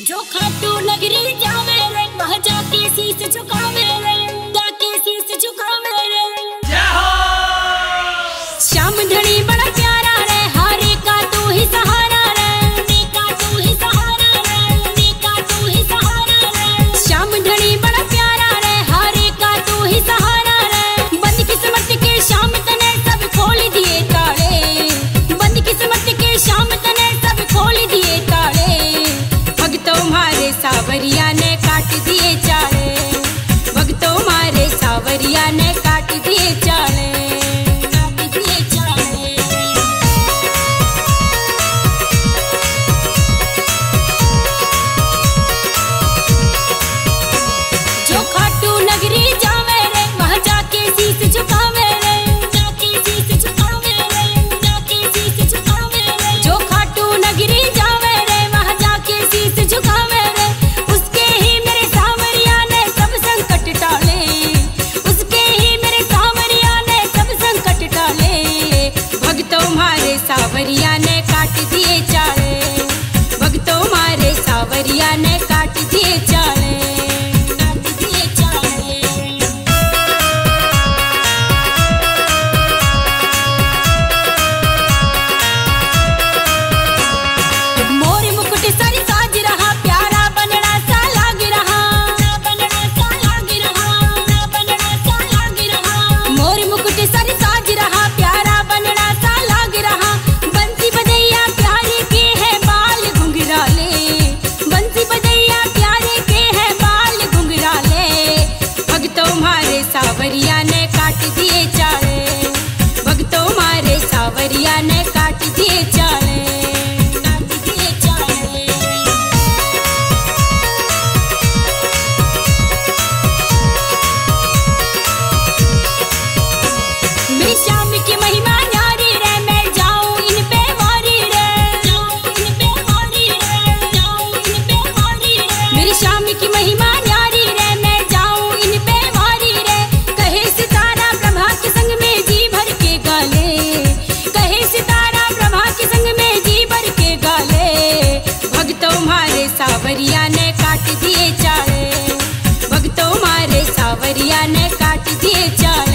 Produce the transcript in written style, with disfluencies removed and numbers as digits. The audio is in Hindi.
जो खाटू नगरी जावे रे महाजा के शीश झुकावे रे जाके शीश झुकावे रे। जय हो श्याम धणी बड़ा प्यारा रे, हारे का तू ही सहारा रे, ने का तू ही सहारा रे, ने का तू ही सहारा रे। श्याम धणी बड़ा प्यारा रे, हारे का तू ही सहारा रे। बंद किस्मत के श्याम तने सब खोल दिए ताले, बंद किस्मत के श्याम तने सब खोल दिए ताले। तुम्हारे सावरिया ने काट दिए चाले, भक्तों मारे सावरिया ने काट दिए चाले, काट दिए चाले। जो खाटू नगरी जावे रे वहाँ जाके शीश झुकावे रे, जाके शीश झुकावे रे, जाके शीश झुकावे रे। जो खाटू नगरी जावे रे वहाँ जाके शीश झुकावे। तुम्हारे सावरिया ने काट दिए चाले, भक्तों मारे सावरिया ने काट दिए चाले, काट दिए चाले। मोर मुकुट सर साज रहा, प्यारा बनड़ा सा लाग रहा, ना बनड़ा सा लाग रहा, ना बनड़ा सा लाग रहा। मोर मुकुट सर साज रहा, प्यारा बनड़ा सावरिया ने काट दिए चाले, भक्तों मारे सावरिया ने काट दिए चाले, काट दिए चाले। मेरी श्याम की महिमा न्यारी रे, मैं जाऊं इन पे वारी रे, जाऊं इन पे वारी रे, जाऊं इन पे वारी रे। मेरी श्याम की महिमा न्यारी रे, मैं जाऊं इन पे वारी रे। कहे सितारा प्रभा के संग में जी भर के गाले, कहे सितारा प्रभा के संग में जी भर के गाले। भक्तों मारे सावरिया ने काट दिए चाले, भक्तों मारे सावरिया ने काट दिए चाले।